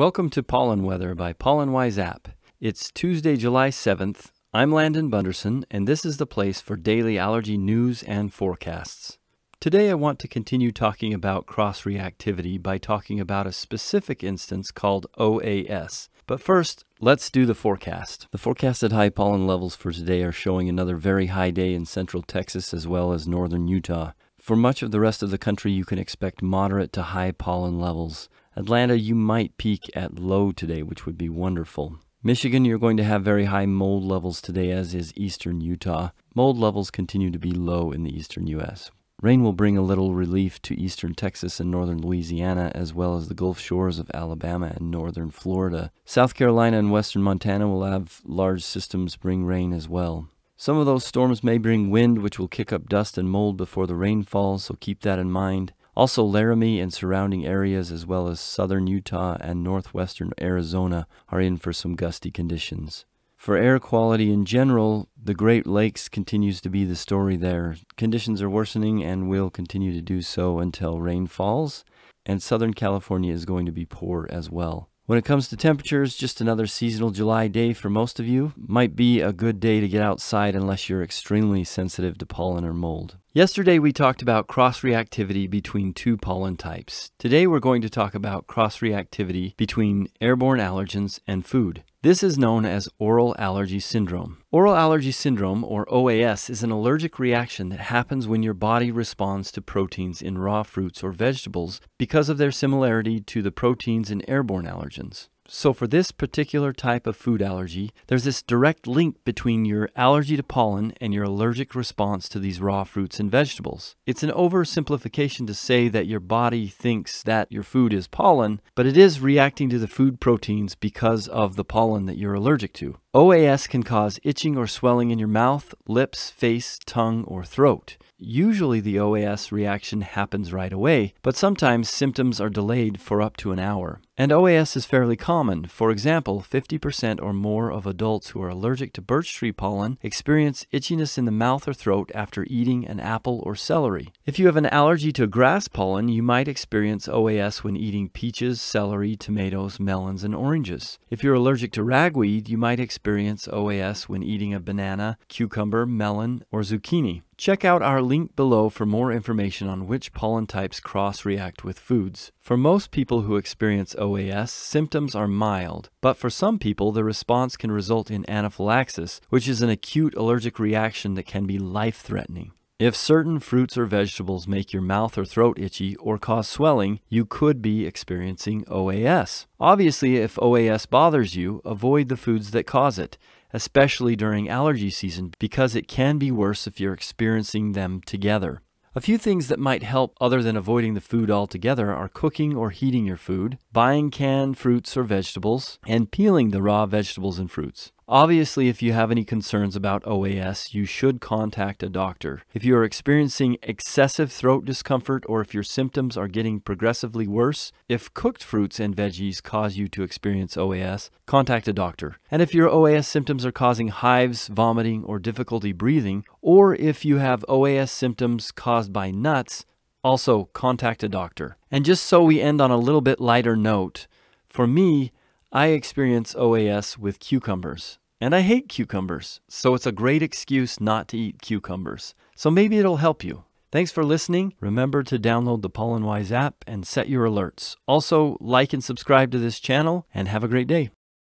Welcome to Pollen Weather by PollenWise app. It's Tuesday, July 7th. I'm Landon Bunderson, and this is the place for daily allergy news and forecasts. Today I want to continue talking about cross-reactivity by talking about a specific instance called OAS. But first, let's do the forecast. The forecasted high pollen levels for today are showing another very high day in central Texas as well as northern Utah. For much of the rest of the country, you can expect moderate to high pollen levels. Atlanta, you might peak at low today, which would be wonderful. Michigan, you're going to have very high mold levels today, as is eastern Utah. Mold levels continue to be low in the eastern U.S. Rain will bring a little relief to eastern Texas and northern Louisiana, as well as the Gulf Shores of Alabama and northern Florida. South Carolina and western Montana will have large systems bring rain as well. Some of those storms may bring wind, which will kick up dust and mold before the rain falls, so keep that in mind. Also, Laramie and surrounding areas, as well as southern Utah and northwestern Arizona, are in for some gusty conditions. For air quality in general, the Great Lakes continues to be the story there. Conditions are worsening and will continue to do so until rain falls, and Southern California is going to be poor as well. When it comes to temperatures, just another seasonal July day for most of you. Might be a good day to get outside unless you're extremely sensitive to pollen or mold. Yesterday we talked about cross-reactivity between two pollen types. Today we're going to talk about cross-reactivity between airborne allergens and food. This is known as oral allergy syndrome. Oral allergy syndrome, or OAS, is an allergic reaction that happens when your body responds to proteins in raw fruits or vegetables because of their similarity to the proteins in airborne allergens. So for this particular type of food allergy, there's this direct link between your allergy to pollen and your allergic response to these raw fruits and vegetables. It's an oversimplification to say that your body thinks that your food is pollen, but it is reacting to the food proteins because of the pollen that you're allergic to. OAS can cause itching or swelling in your mouth, lips, face, tongue, or throat. Usually the OAS reaction happens right away, but sometimes symptoms are delayed for up to an hour. And OAS is fairly common. For example, 50% or more of adults who are allergic to birch tree pollen experience itchiness in the mouth or throat after eating an apple or celery. If you have an allergy to grass pollen, you might experience OAS when eating peaches, celery, tomatoes, melons, and oranges. If you're allergic to ragweed, you might experience OAS when eating a banana, cucumber, melon, or zucchini. Check out our link below for more information on which pollen types cross-react with foods. For most people who experience OAS, symptoms are mild, but for some people the response can result in anaphylaxis, which is an acute allergic reaction that can be life-threatening. If certain fruits or vegetables make your mouth or throat itchy or cause swelling, you could be experiencing OAS. Obviously, if OAS bothers you, avoid the foods that cause it, especially during allergy season, because it can be worse if you're experiencing them together. A few things that might help other than avoiding the food altogether are cooking or heating your food, buying canned fruits or vegetables, and peeling the raw vegetables and fruits. Obviously, if you have any concerns about OAS, you should contact a doctor. If you are experiencing excessive throat discomfort or if your symptoms are getting progressively worse, if cooked fruits and veggies cause you to experience OAS, contact a doctor. And if your OAS symptoms are causing hives, vomiting, or difficulty breathing, or if you have OAS symptoms caused by nuts, also contact a doctor. And just so we end on a little bit lighter note, for me, I experience OAS with cucumbers, and I hate cucumbers, so it's a great excuse not to eat cucumbers. So maybe it'll help you. Thanks for listening. Remember to download the PollenWise app and set your alerts. Also, like and subscribe to this channel, and have a great day.